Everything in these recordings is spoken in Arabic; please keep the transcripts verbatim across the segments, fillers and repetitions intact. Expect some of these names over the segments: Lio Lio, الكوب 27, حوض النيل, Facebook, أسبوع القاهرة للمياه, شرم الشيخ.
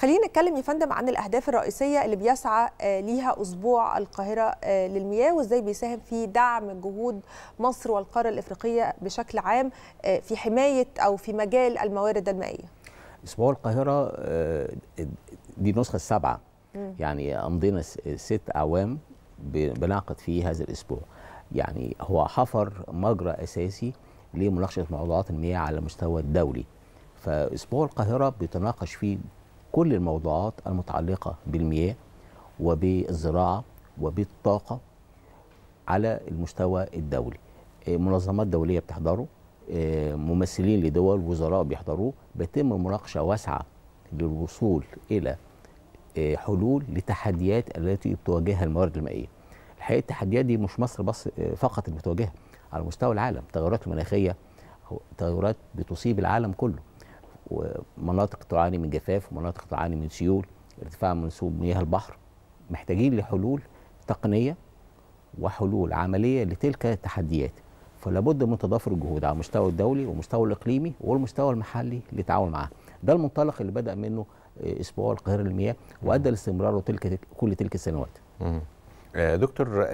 خلينا نتكلم يا فندم عن الأهداف الرئيسية اللي بيسعى ليها أسبوع القاهرة للمياه، وإزاي بيساهم في دعم جهود مصر والقارة الإفريقية بشكل عام في حماية أو في مجال الموارد المائية. أسبوع القاهرة دي النسخة السابعة، يعني أمضينا ست أعوام بنعقد فيه هذا الأسبوع. يعني هو حفر مجرى أساسي لمناقشة موضوعات المياه على المستوى الدولي. فأسبوع القاهرة بيتناقش فيه كل الموضوعات المتعلقة بالمياه وبالزراعة وبالطاقة على المستوى الدولي. منظمات دولية بتحضره، ممثلين لدول، وزراء بيحضروه، بيتم مناقشة واسعة للوصول إلى حلول لتحديات التي بتواجهها الموارد المائية. الحقيقة التحديات دي مش مصر بس فقط اللي بتواجهها، على مستوى العالم التغيرات المناخية تغيرات بتصيب العالم كله، ومناطق تعاني من جفاف ومناطق تعاني من سيول، ارتفاع منسوب مياه البحر. محتاجين لحلول تقنية وحلول عملية لتلك التحديات، فلا بد من تضافر الجهود على المستوى الدولي والمستوى الإقليمي والمستوى المحلي للتعاون معها. ده المنطلق اللي بدأ منه أسبوع القاهرة للمياه وأدى لاستمراره تلك كل تلك السنوات. دكتور،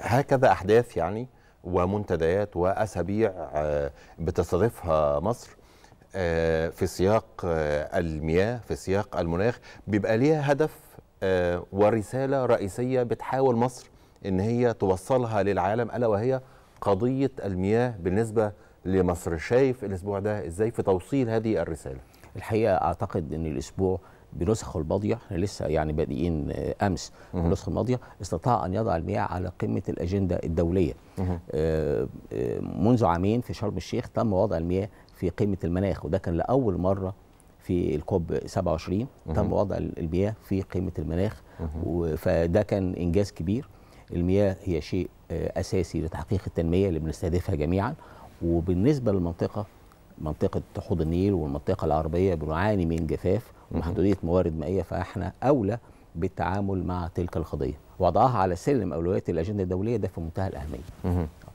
هكذا أحداث يعني ومنتديات وأسابيع بتستضيفها مصر في سياق المياه، في سياق المناخ، بيبقى ليها هدف ورسالة رئيسية بتحاول مصر إن هي توصلها للعالم، ألا وهي قضية المياه بالنسبة لمصر. شايف الأسبوع ده إزاي في توصيل هذه الرسالة؟ الحقيقة أعتقد إن الأسبوع بنسخه الماضية، لسه يعني بادئين أمس النسخة الماضية، استطاع أن يضع المياه على قمة الأجندة الدولية. منذ عامين في شرم الشيخ تم وضع المياه في قمة المناخ، وده كان لأول مرة في الكوب سبعة وعشرين تم وضع المياه في قمة المناخ، فده كان إنجاز كبير. المياه هي شيء أساسي لتحقيق التنمية اللي بنستهدفها جميعا، وبالنسبة للمنطقة منطقة حوض النيل والمنطقة العربية بنعاني من جفاف ومحدودية موارد مائية، فاحنا أولى بالتعامل مع تلك القضية. وضعها على سلم أولويات الأجندة الدولية ده في منتهى الأهمية.